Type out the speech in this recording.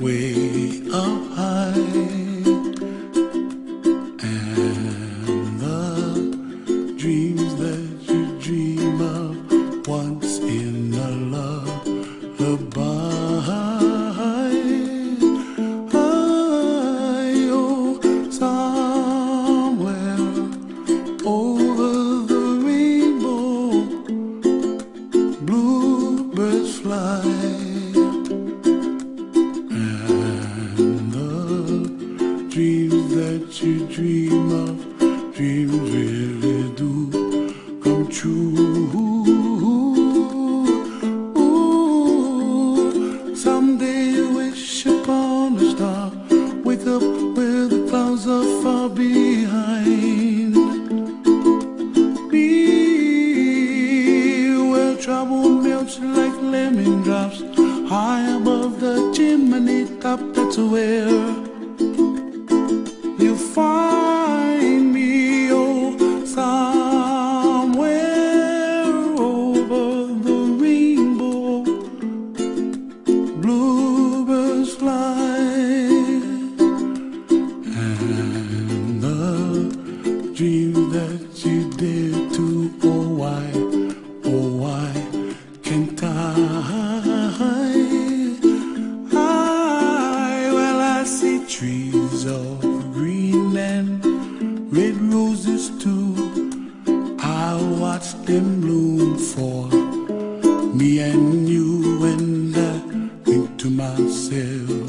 way up high, and the dreams that you dream of once in a lullaby. Oh, somewhere over the rainbow, bluebirds fly. Dreams that you dream of, dreams really do come true. Ooh, someday you wish upon a star, wake up where the clouds are far behind. Be where trouble melts like lemon drops, high above the chimney top, that's where find me. Oh, somewhere over the rainbow, bluebirds fly, and the dream that you did too. Oh why can't I? Well, I see trees of green and red roses too. I watch them bloom for me and you, and I think to myself,